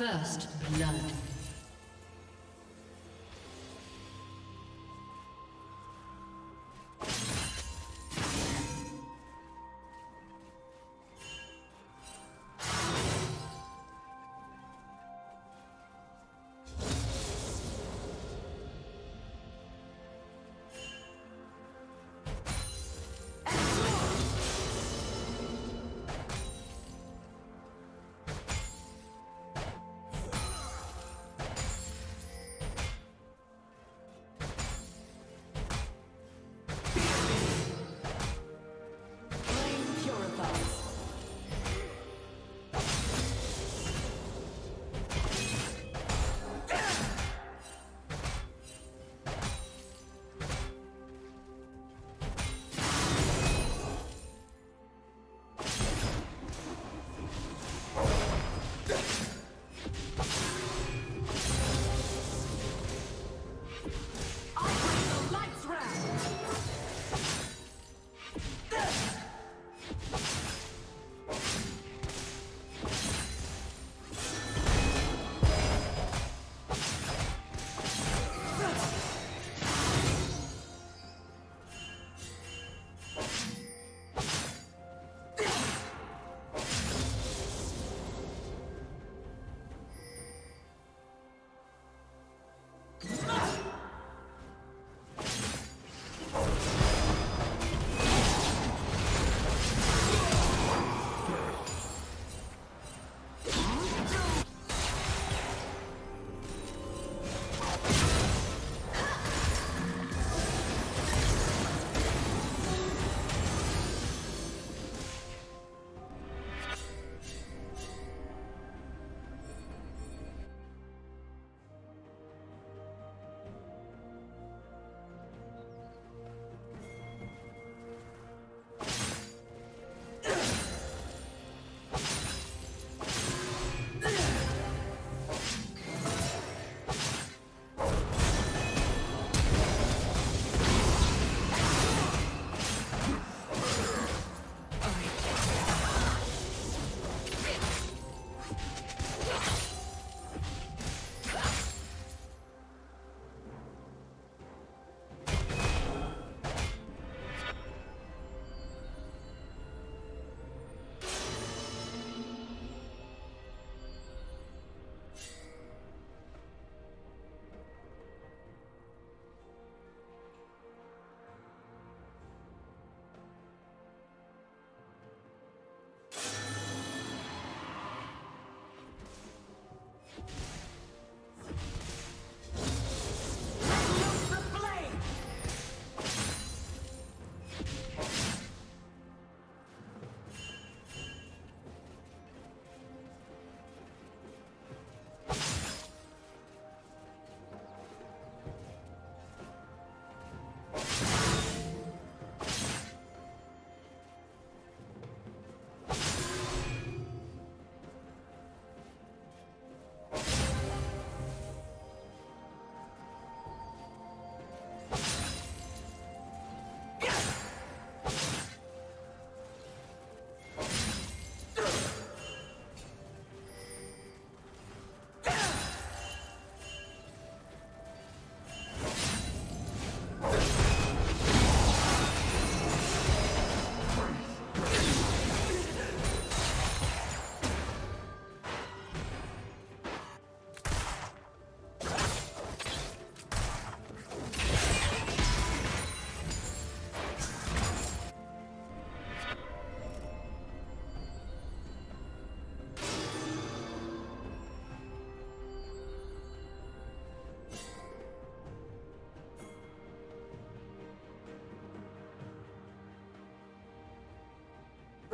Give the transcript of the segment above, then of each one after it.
First blood.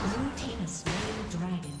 Blue team has slain the dragon.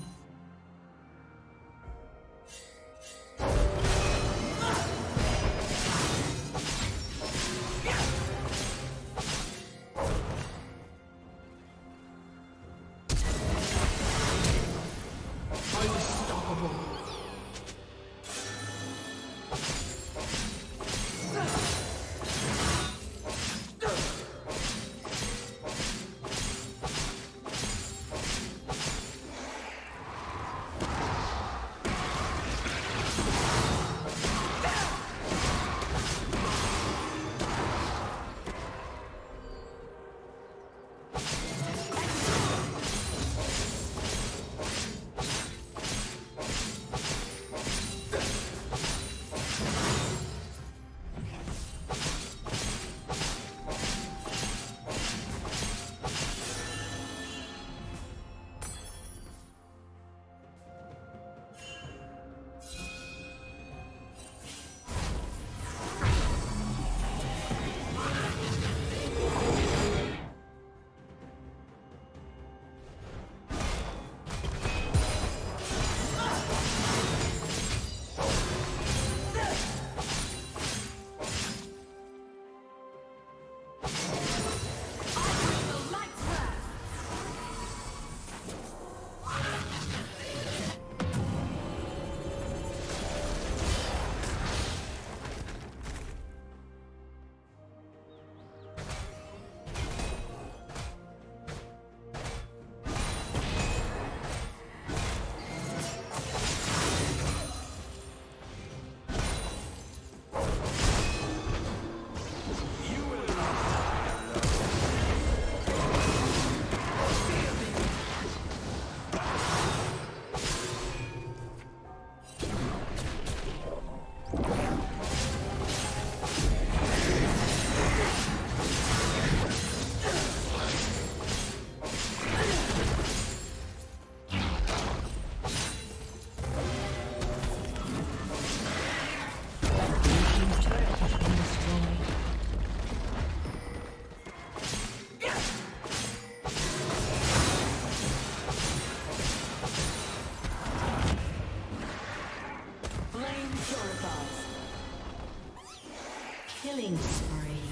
Killing spree.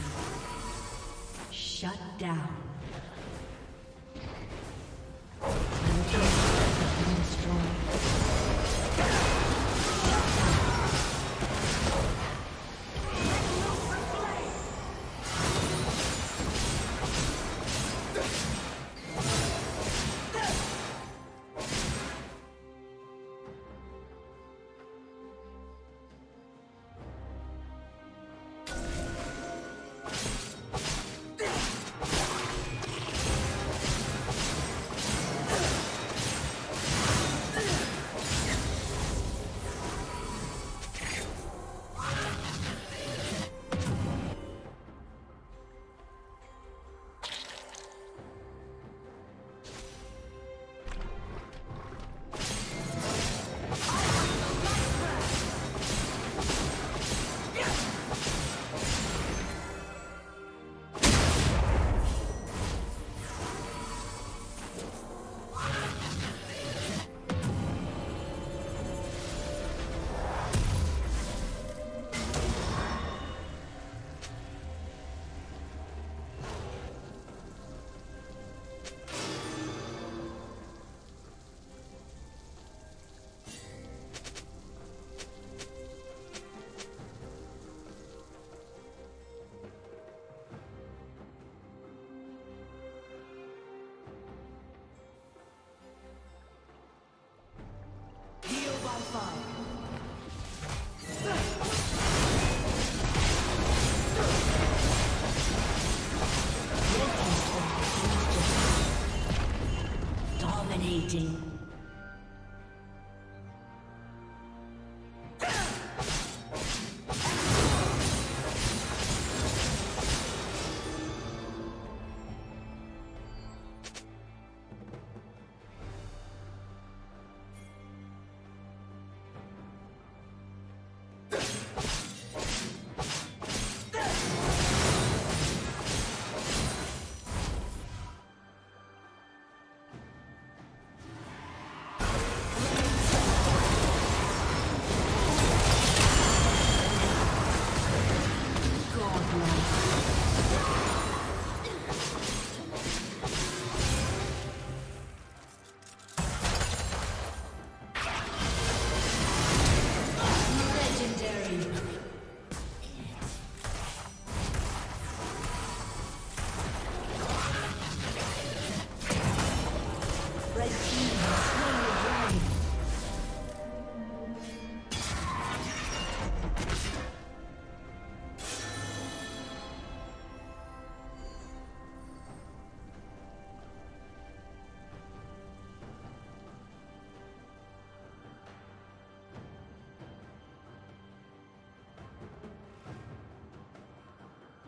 Shut down. Fine. Dominating.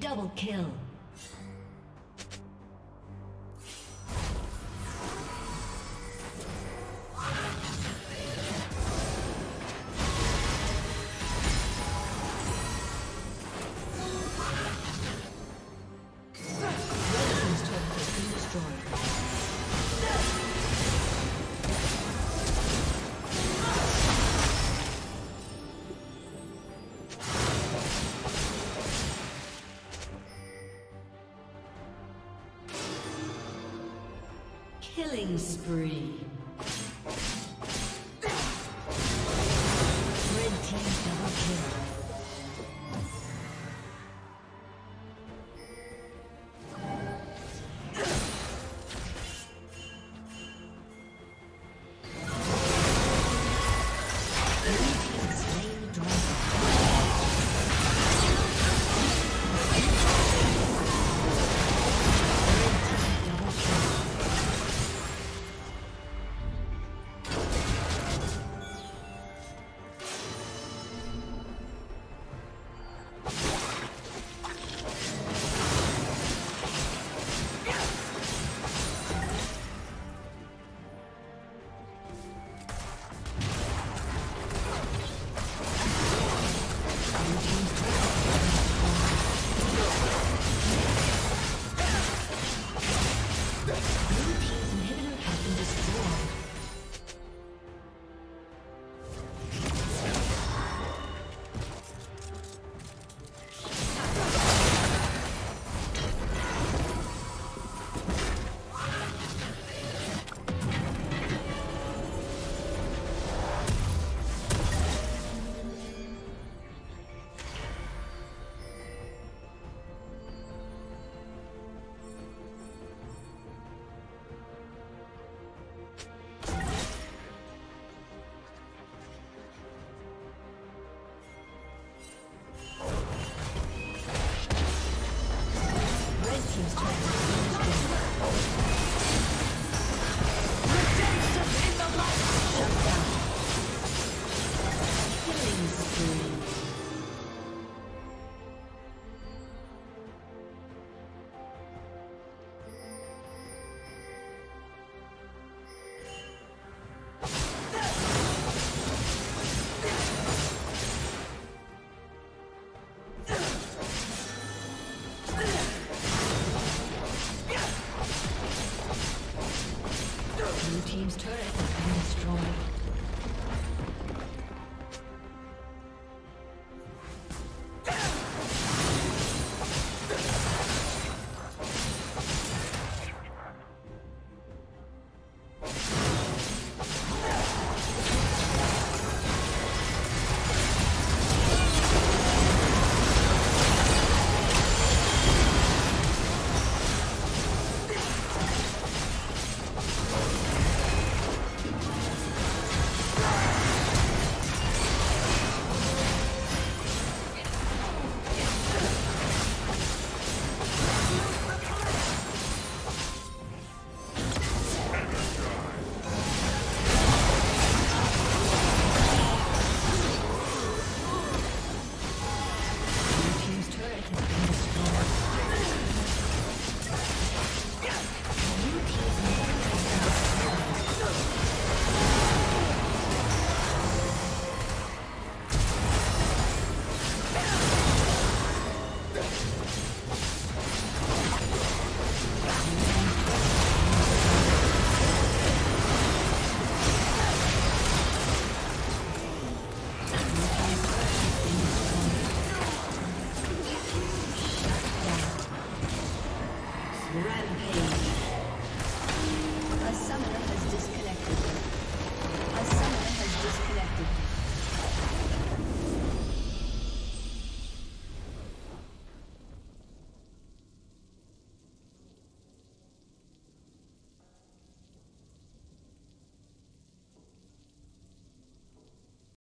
Double kill. Killing spree. Red team double kill. A summoner has disconnected.